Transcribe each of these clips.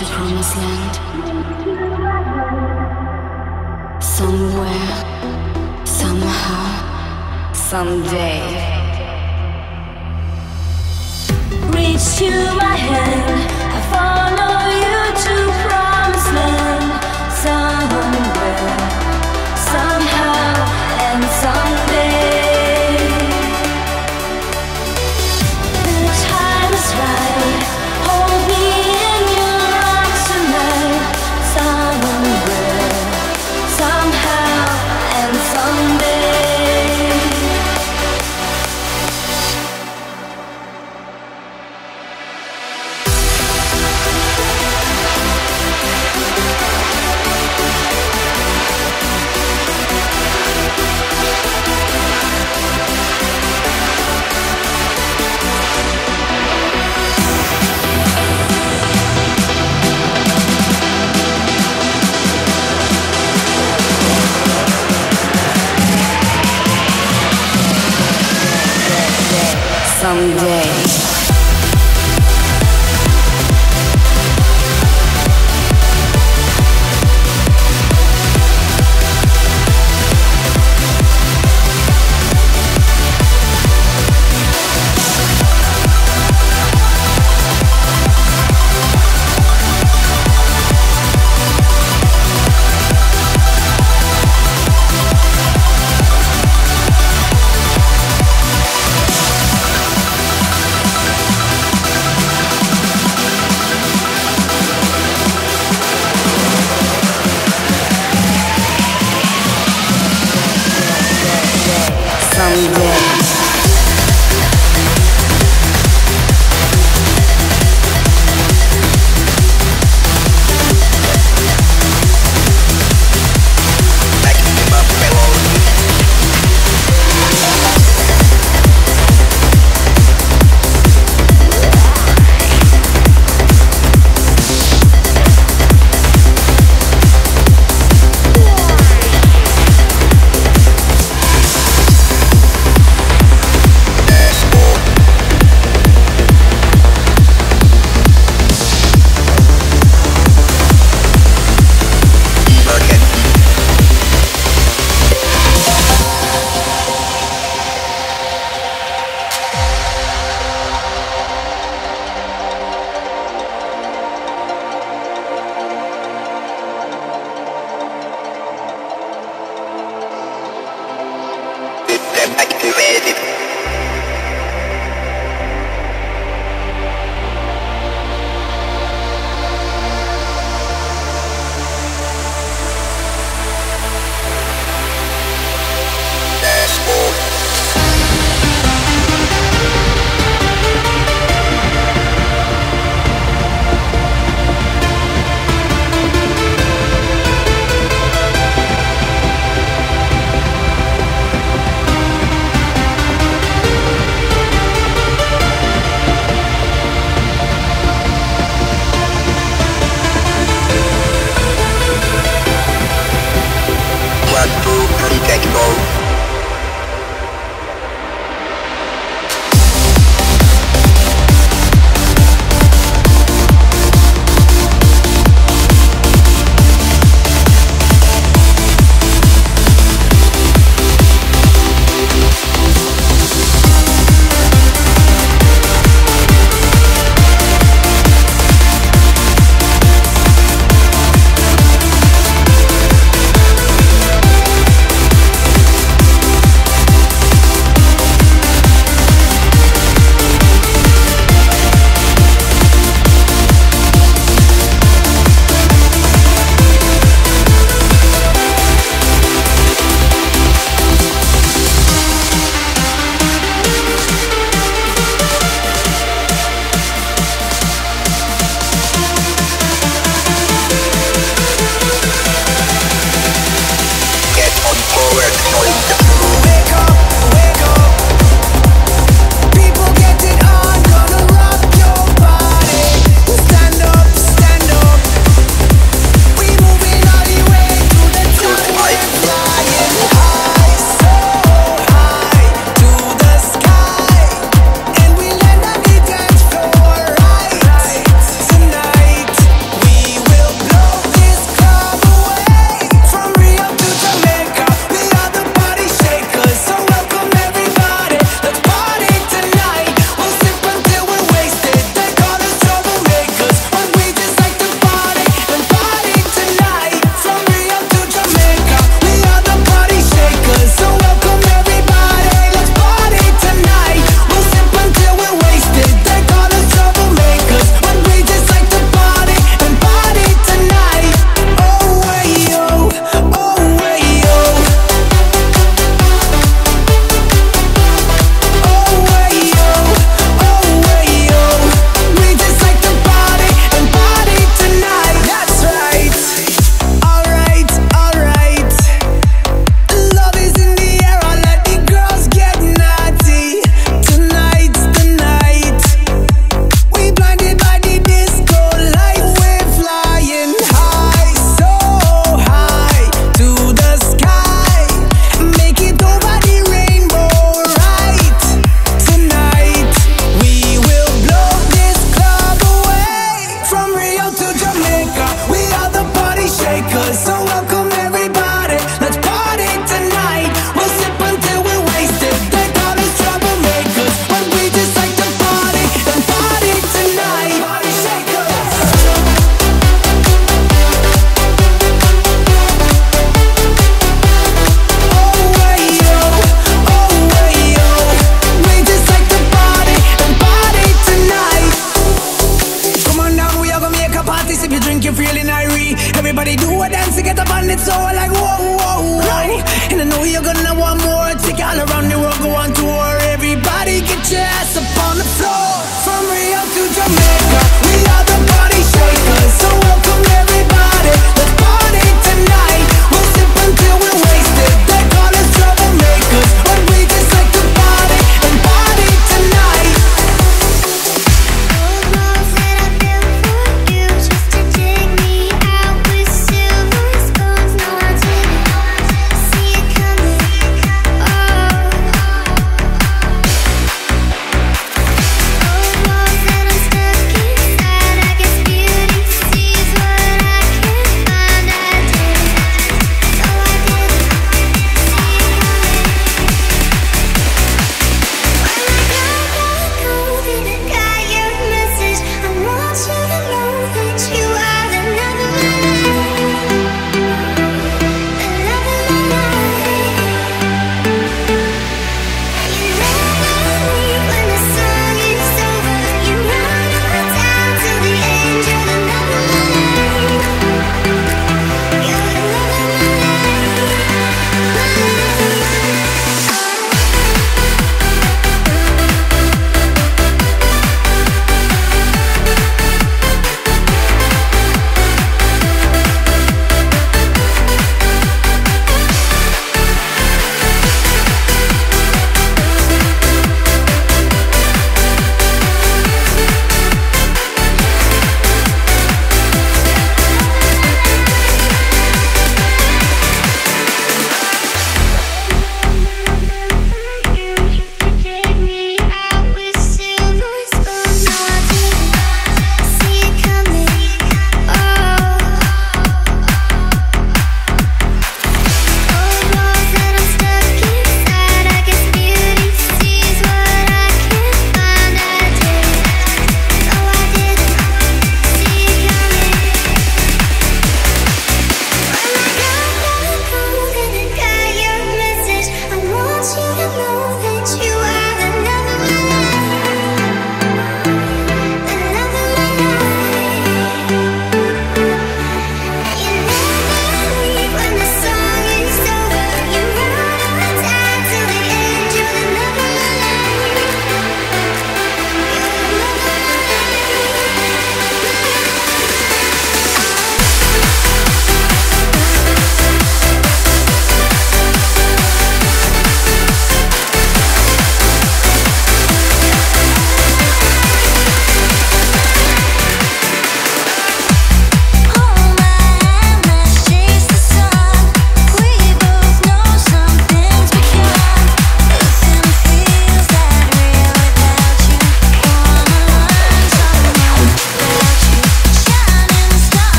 to promised land. Somewhere, somehow, someday. Reach to my hand, I follow you to promised land. Somewhere, somehow, and someday. Someday.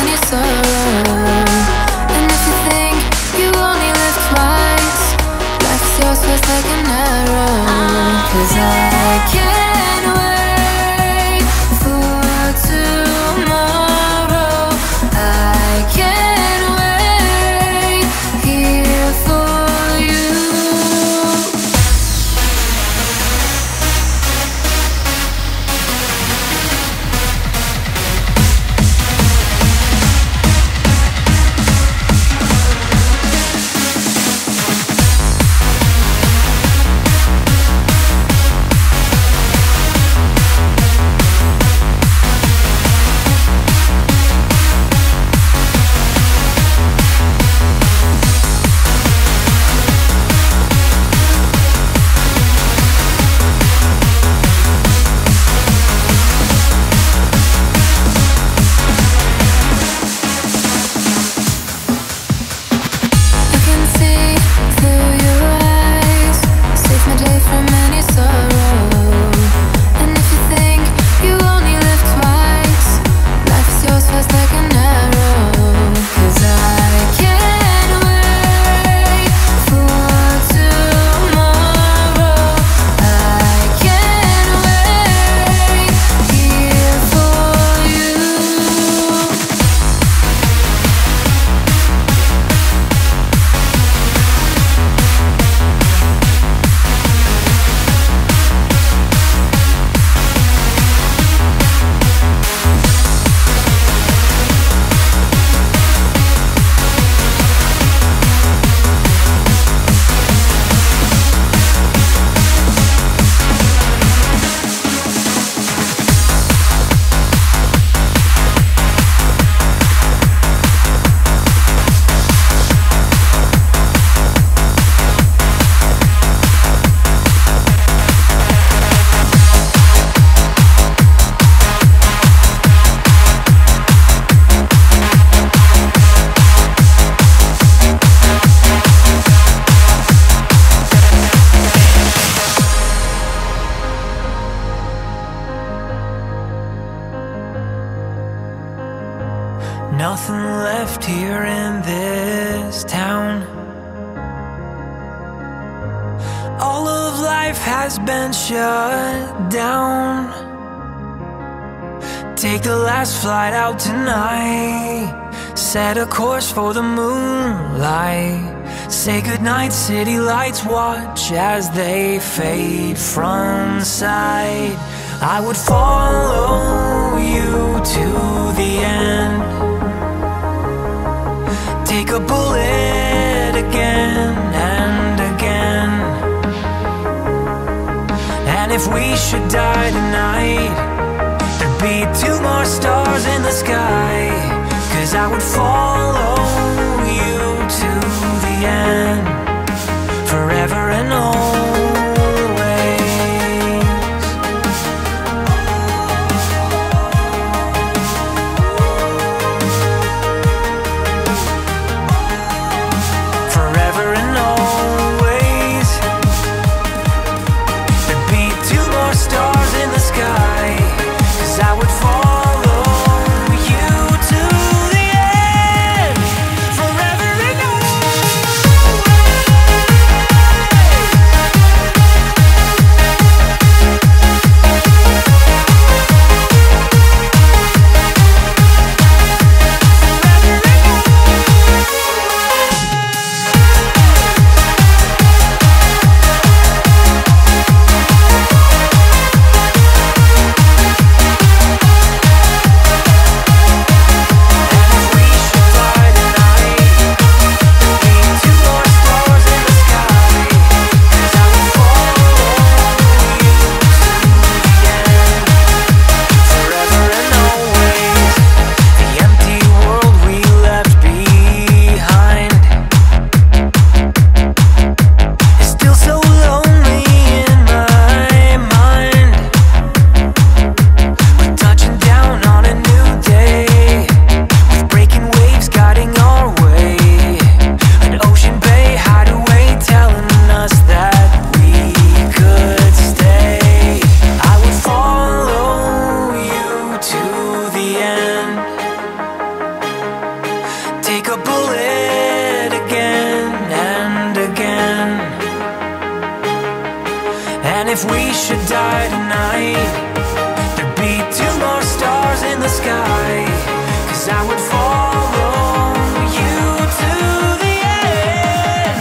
any sorrow. And if you think you only live twice, life's yours just like an arrow. 'Cause I can't wait for tomorrow. I can't wait here for you. Nothing left here in this town. All of life has been shut down. Take the last flight out tonight. Set a course for the moonlight. Say goodnight, city lights. Watch as they fade from sight. I would follow you to the end. Take a bullet again and again. And if we should die tonight, there'd be 2 more stars in the sky. 'Cause I would follow you to the end, forever and always. I would follow you to the if we should die tonight, there'd be 2 more stars in the sky, 'cause I would follow you to the end,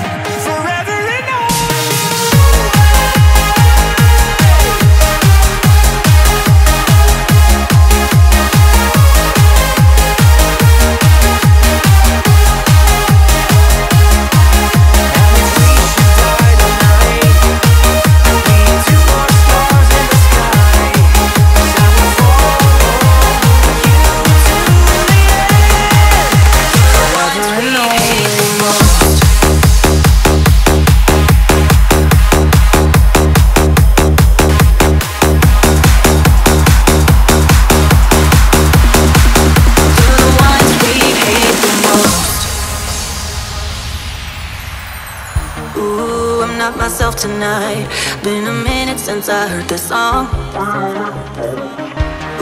forever and always. And if we should die tonight, there'd be 2 more stars in the sky, 'cause I would follow you to the end, forever and always. You're the ones we hate the most. Ooh, I'm not myself tonight. Been a minute since I heard this song.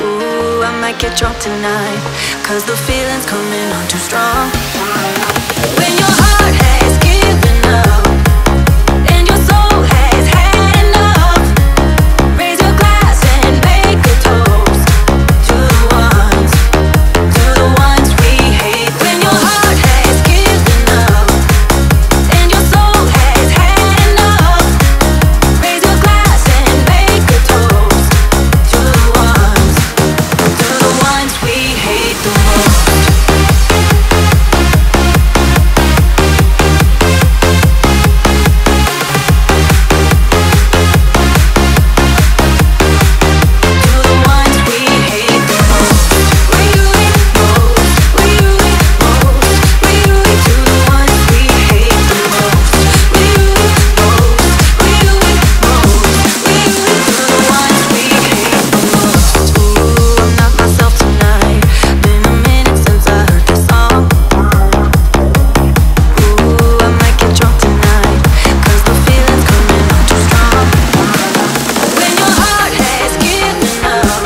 Ooh, I might get drunk tonight, 'cause the feeling's coming on too strong. When your heart has given up and your soul has had enough, raise your glass and make a toast to the ones we hate. When your heart has given up and your soul has had enough, raise your glass and make a toast to the ones we hate the most. To the ones we hate the most. We really most, we really most, we really. To the ones we hate the most. We really most, we really most, we really. To the ones we hate the most. Ooh, I'm not myself tonight. Been a minute since I heard this song. Ooh, I might get drunk tonight, 'cause the feeling's coming on too strong. When your heart has given up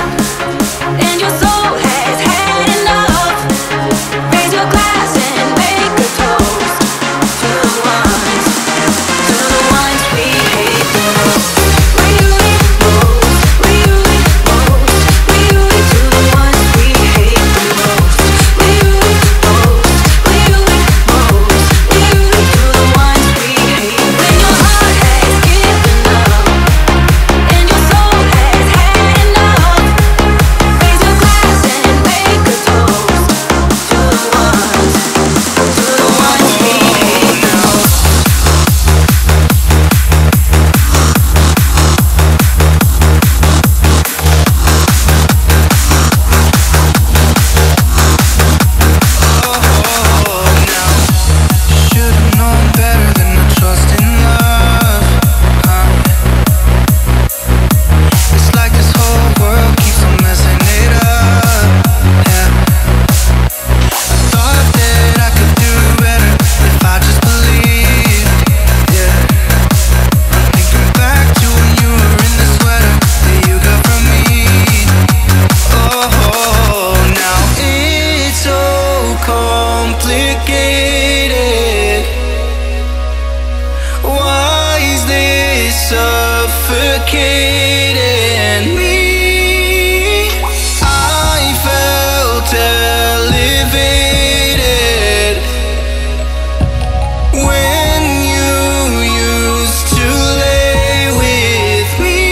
and your soul has had enough, raise your glass and make a toast to the ones we hate the most. We really most, we really most, we really. To the ones we hate the most. We really most, we really most, we really. To the ones we hate. When your heart has given up and your soul has had enough, raise your glass and make a toast to the ones we hate the most. Should've known better than to trust in love. It's like this whole world keeps on messing it up. I thought that I could do better if I just believed. Thinking back to when you were in the sweater that you got from me. Oh, now it's so complicated. Why is this suffocating me? I felt elevated when you used to lay with me.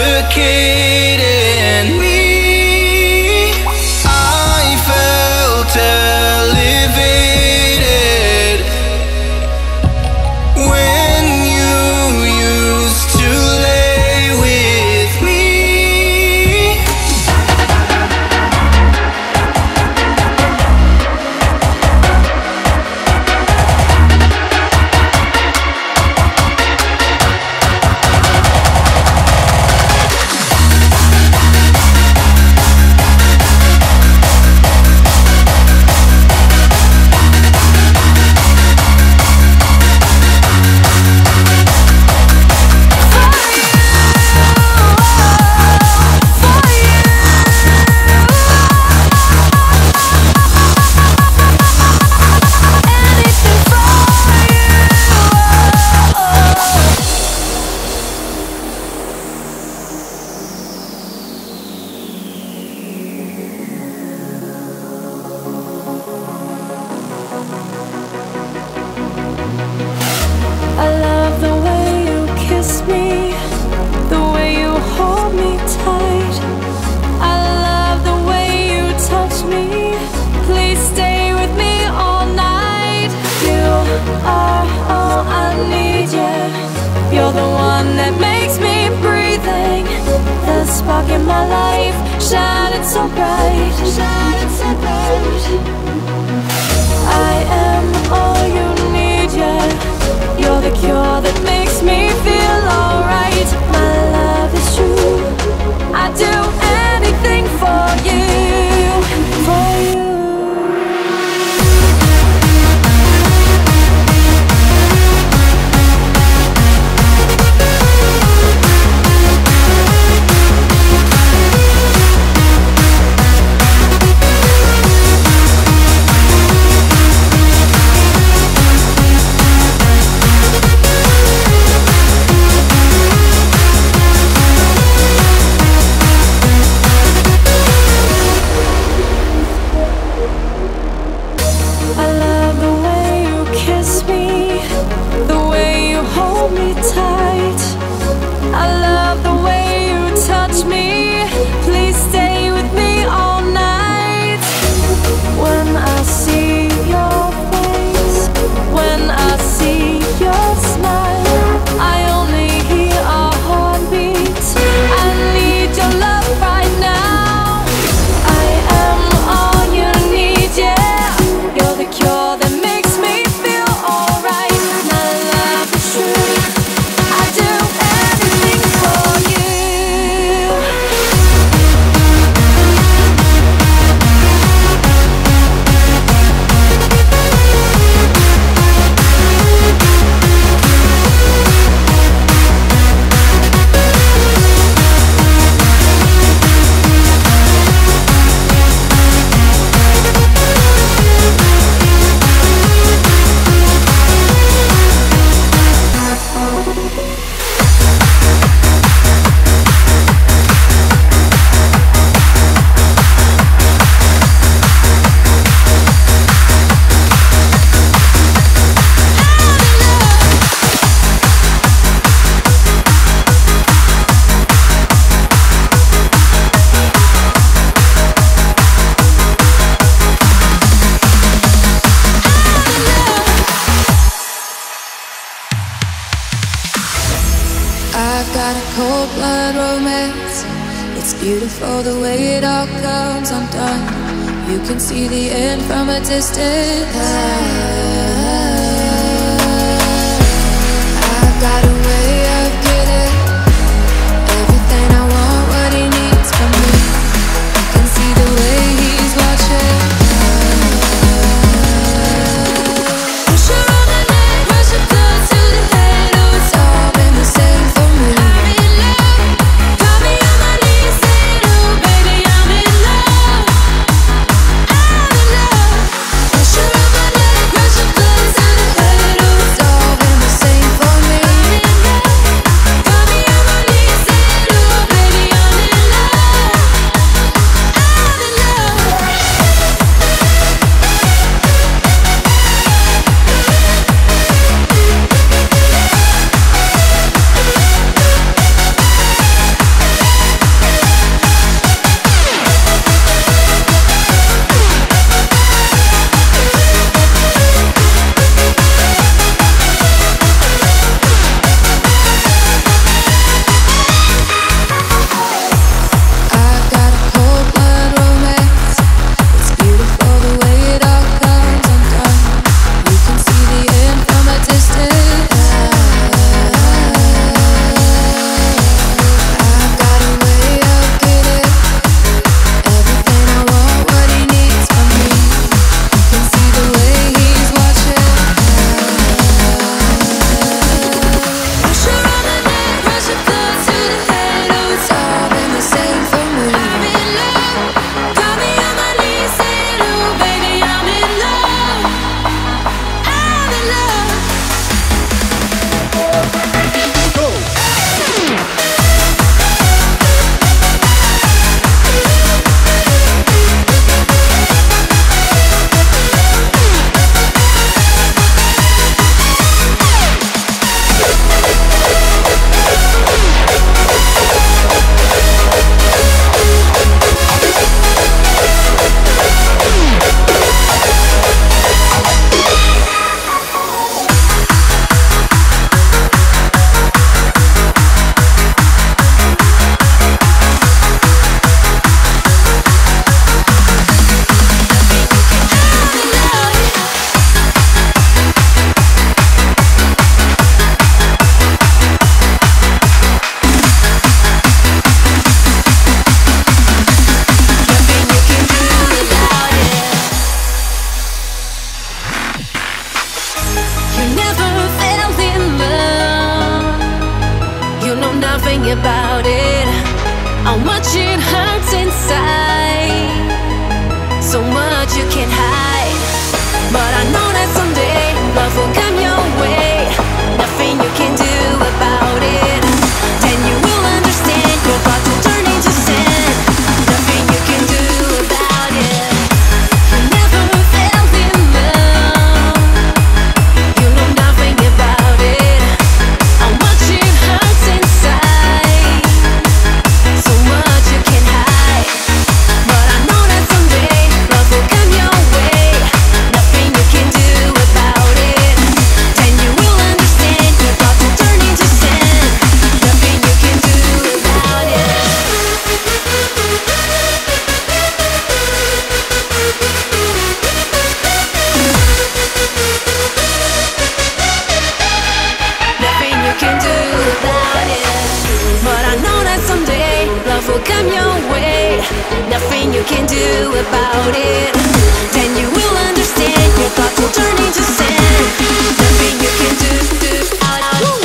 suffocated me. I felt elevated when you used to lay with me. You're the one that makes me breathing. The spark in my life shining so bright. I am all you need, yeah. You're the cure that makes me feel alright. My love is true. I'd do anything for you. I've got a cold blood romance. It's beautiful the way it all comes undone. You can see the end from a distance. I've got a way of getting everything I want, what he needs from me. You can see the way he's watching. will come your way. Nothing you can do about it. Then you will understand. Your thoughts will turn into sand. Nothing you can do about it.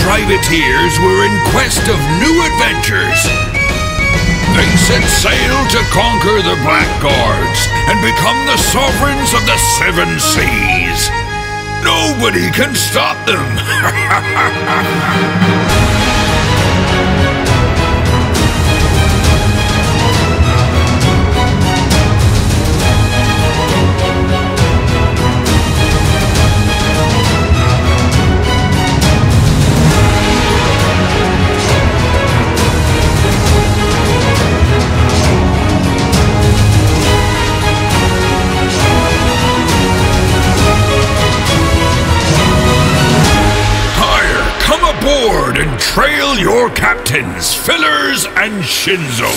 privateers were in quest of new adventures. They set sail to conquer the Blackguards and become the sovereigns of the Seven Seas. Nobody can stop them. And trail your captains, Fillers and Shinzo.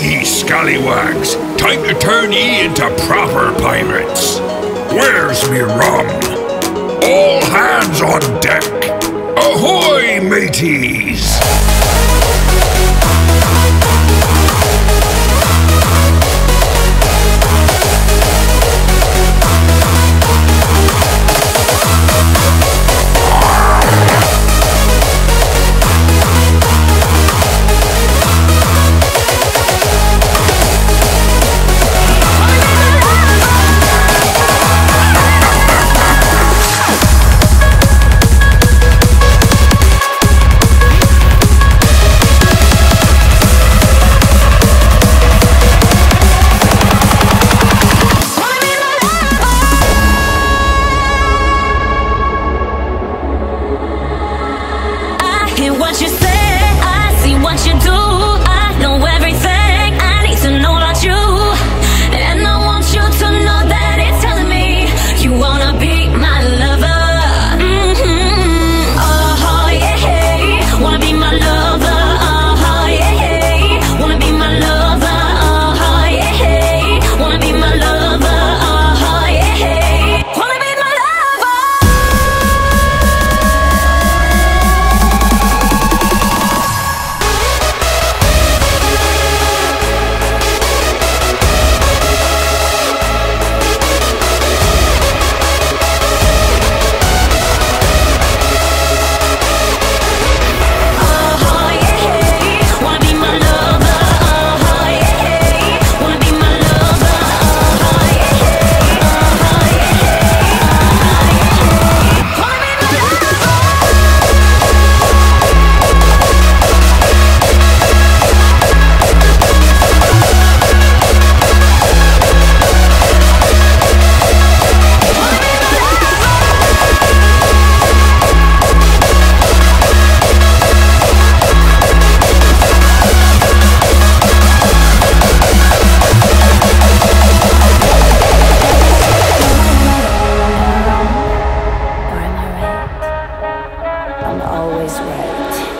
Ye scallywags, time to turn ye into proper pirates. Where's me rum? All hands on deck. Ahoy, mateys!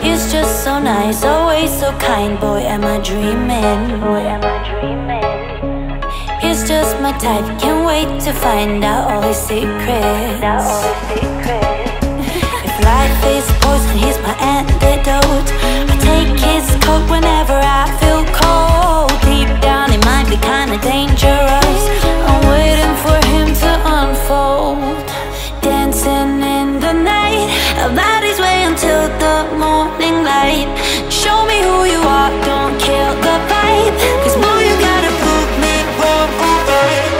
It's just so nice, always so kind. Boy, am I dreaming? Boy, am I dreaming? It's just my type. Can't wait to find out all his secrets. If life is poison, here's my antidote. I take his coat whenever I feel cold. Deep down, it might be kinda dangerous. I'm waiting for him to unfold. Dancing in the night, about his way until the morning light. Show me who you are, don't kill the vibe, 'cause boy, you gotta prove me wrong, right?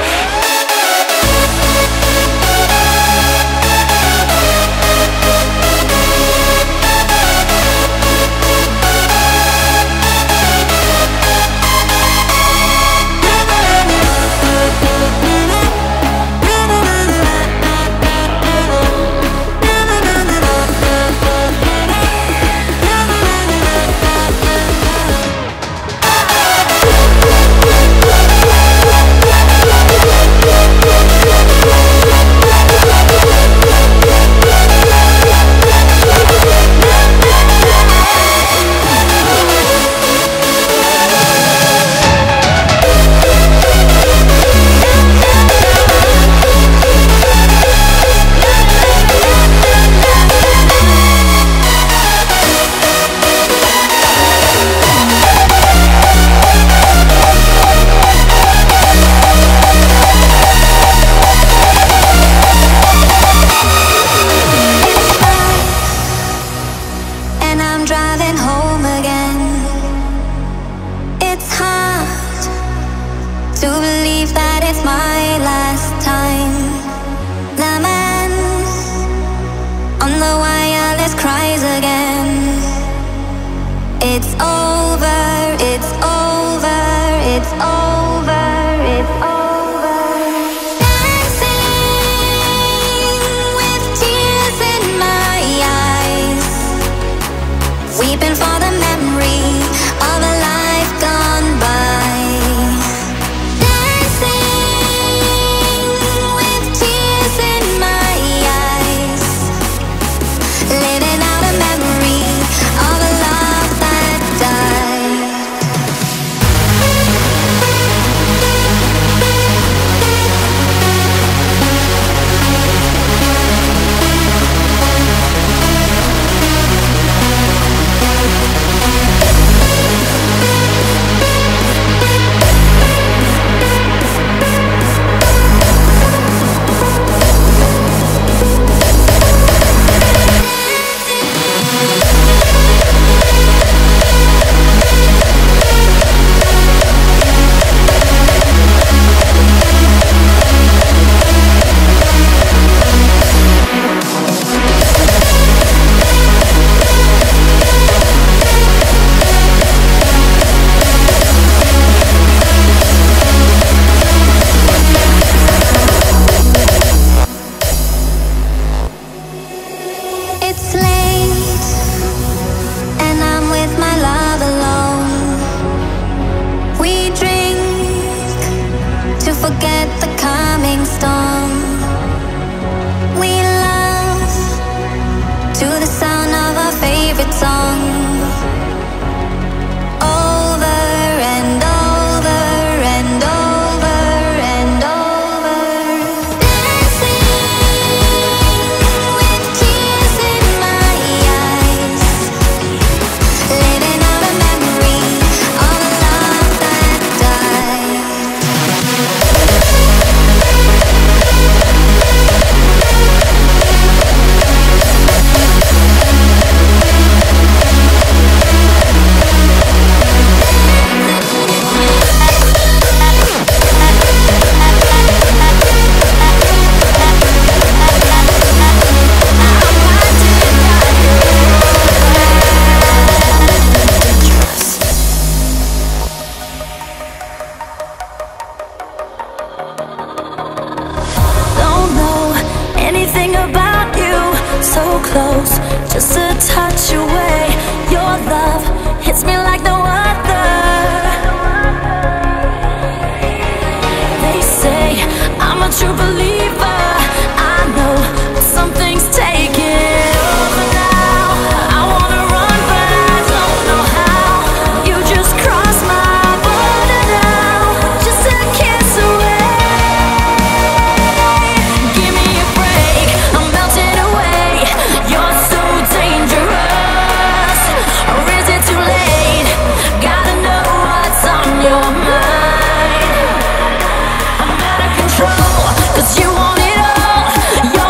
close, just a touch away. Your love hits me like no other. They say I'm a true believer. I know something's taking over now. I wanna run but I don't know how. You just crossed my border now, just a kiss away. Give me a break, I'm melting away. You're so dangerous, or is it too late? Gotta know what's on your mind. I'm out of control, 'cause you want it all. Don't you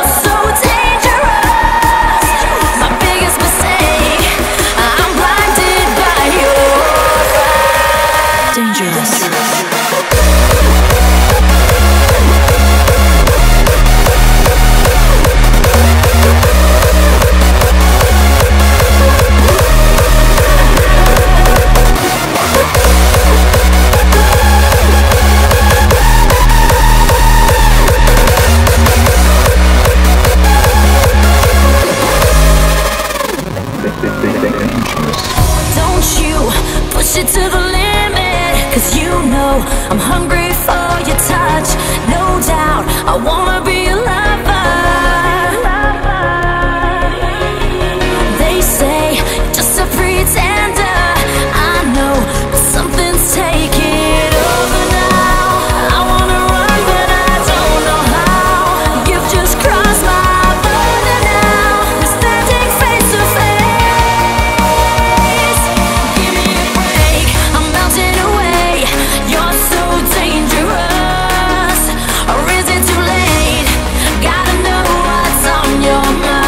push it to the limit, 'cause you know I'm hungry for your touch. No doubt I wanna be a lover. They say just a pretender. I know something's taking over now. I wanna run but I don't know how. You've just crossed my border now, standing face to face. Give me a break, I'm melting away. You're so dangerous, or is it too late? Gotta know what's on your mind. I'm out of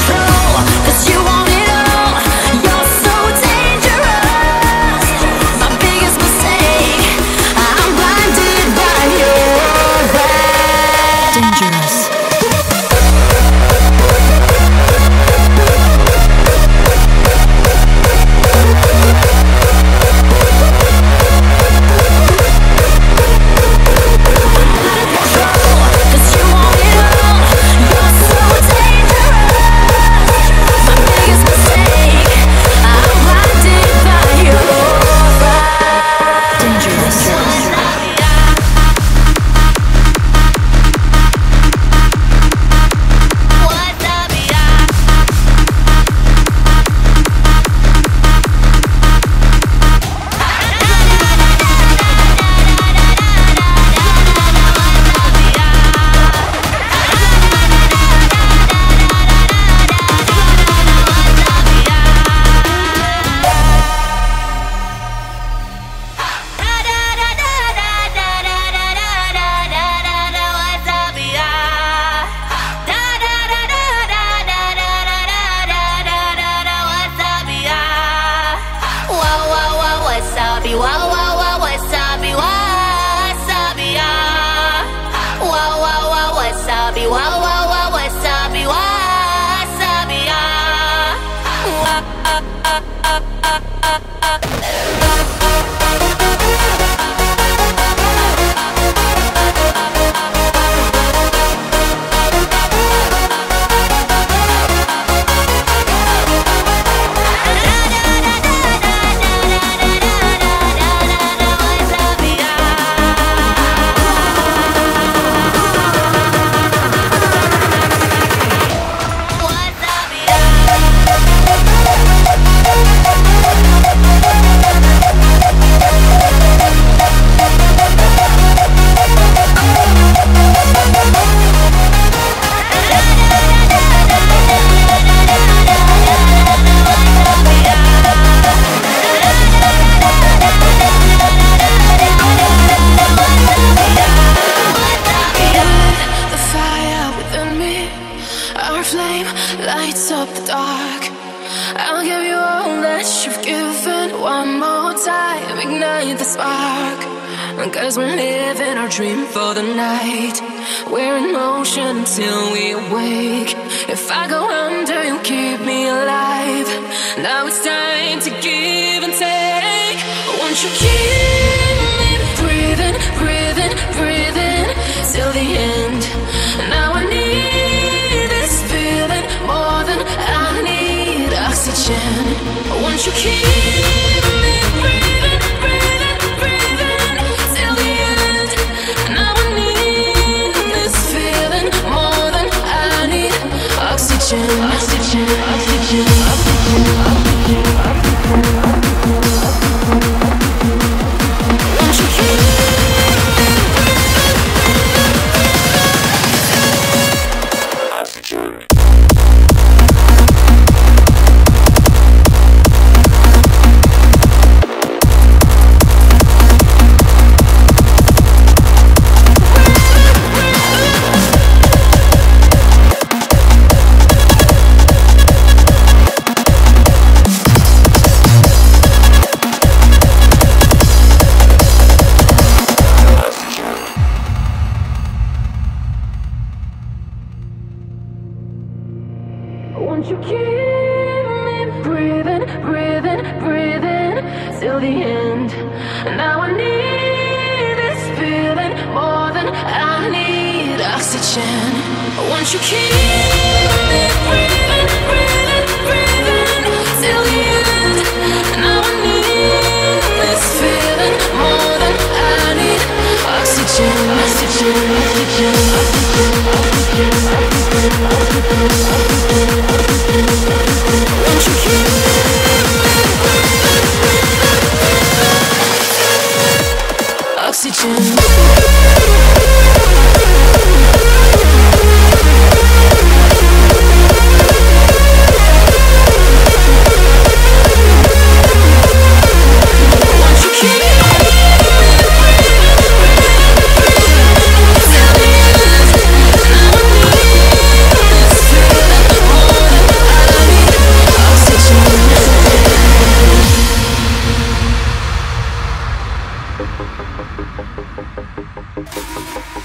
control, 'cause you want it all. You're so dangerous, my biggest mistake. I'm blinded by your eyes. Dangerous. Breathing till the end. Now I need you keep me breathing, breathing, breathing till the end. And I would need this feeling more than I need oxygen, oxygen, oxygen, oxygen, oxygen, oxygen, oxygen, oxygen. Won't you keep me breathing, breathing, breathing till the end? And now I need this feeling more than I need oxygen. Won't you keep me breathing, breathing, breathing till the end? And now I need this feeling more than I need oxygen, oxygen, oxygen, oxygen, oxygen, oxygen, oxygen, oxygen, oxygen. Won't you keep oxygen?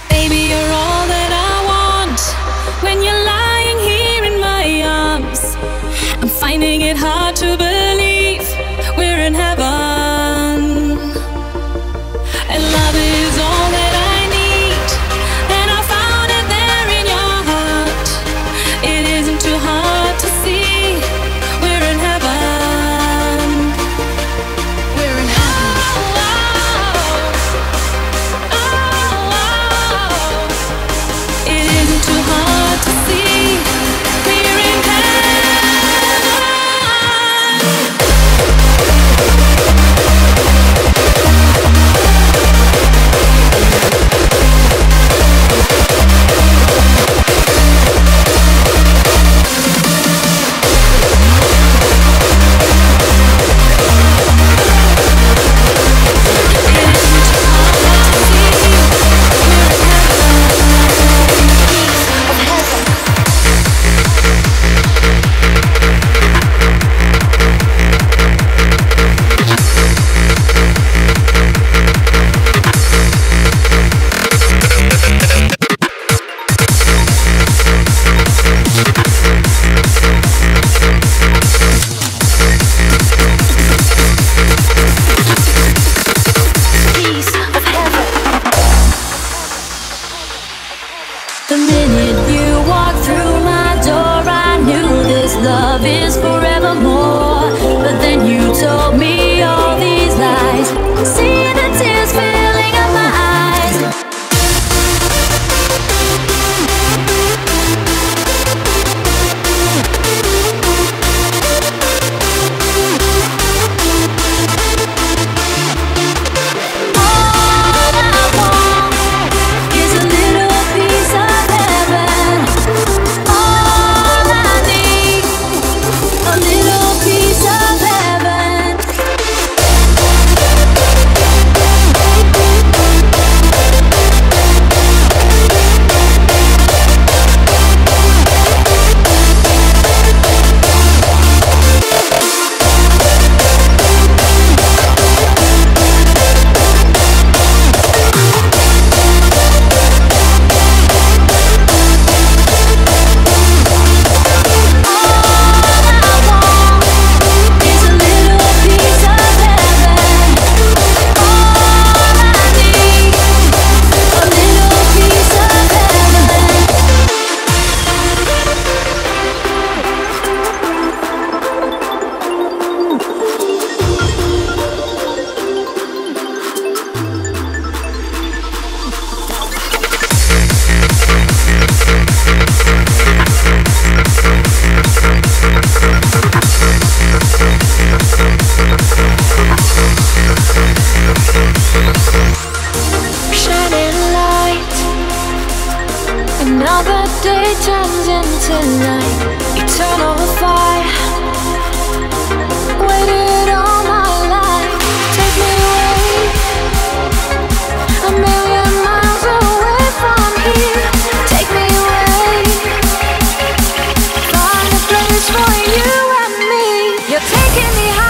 Baby, you're all that I want. When you're lying here in my arms, I'm finding it hard to believe we're in heaven. And love is all that I need, and I found it there in your heart. It isn't too hard to see, we're in heaven. We're in heaven. Too hard to see, we're in heaven. day turns into night, eternal fire. Waited all my life. Take me away, a million miles away from here. Take me away, find a place for you and me. You're taking me high.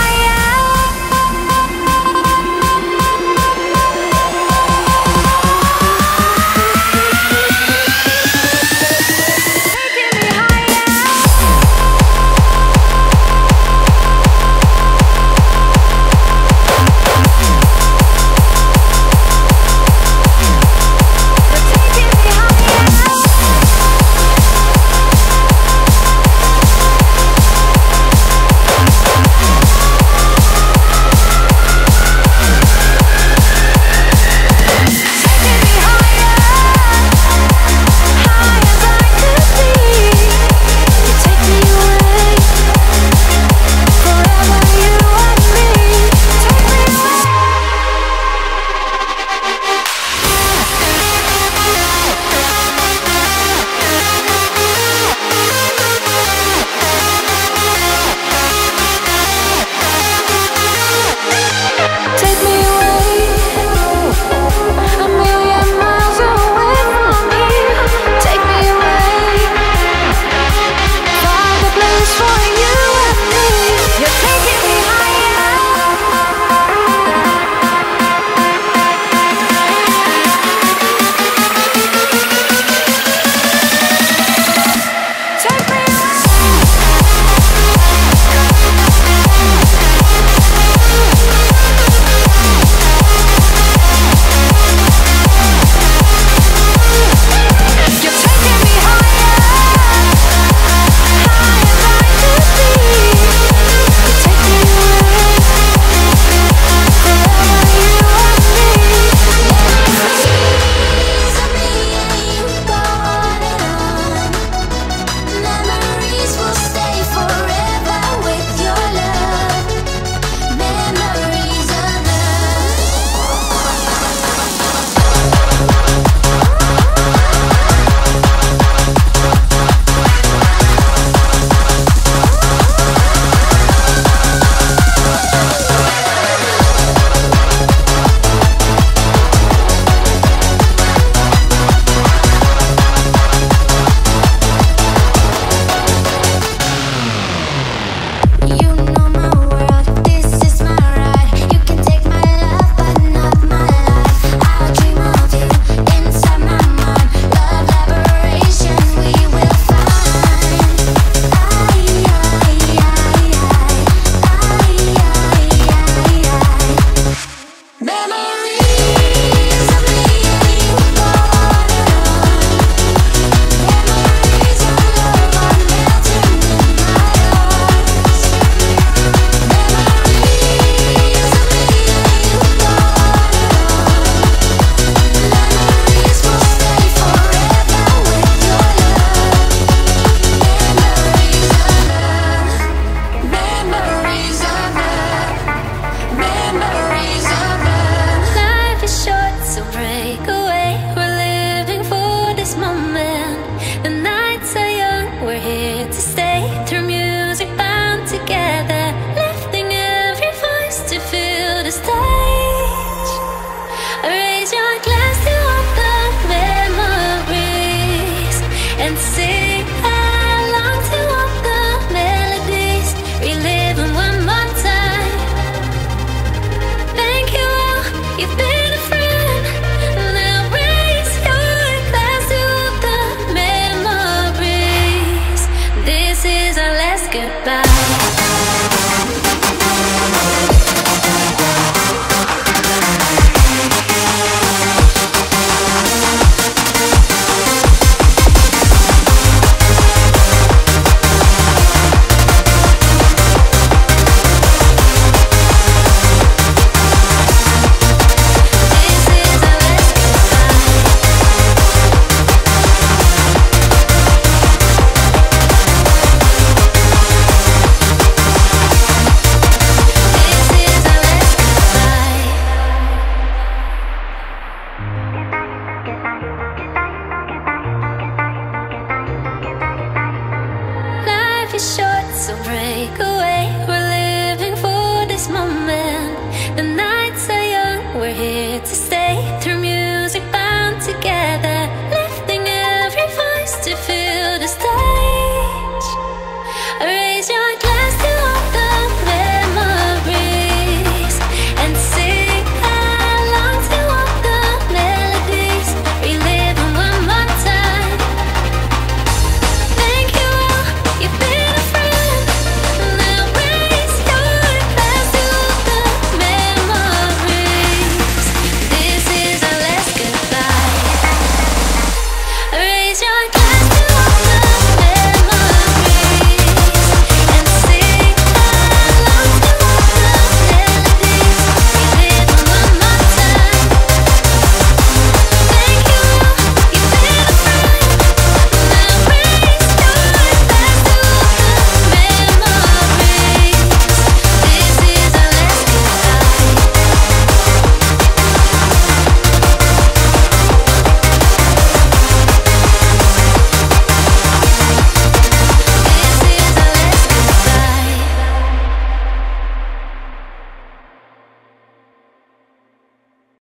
Stay.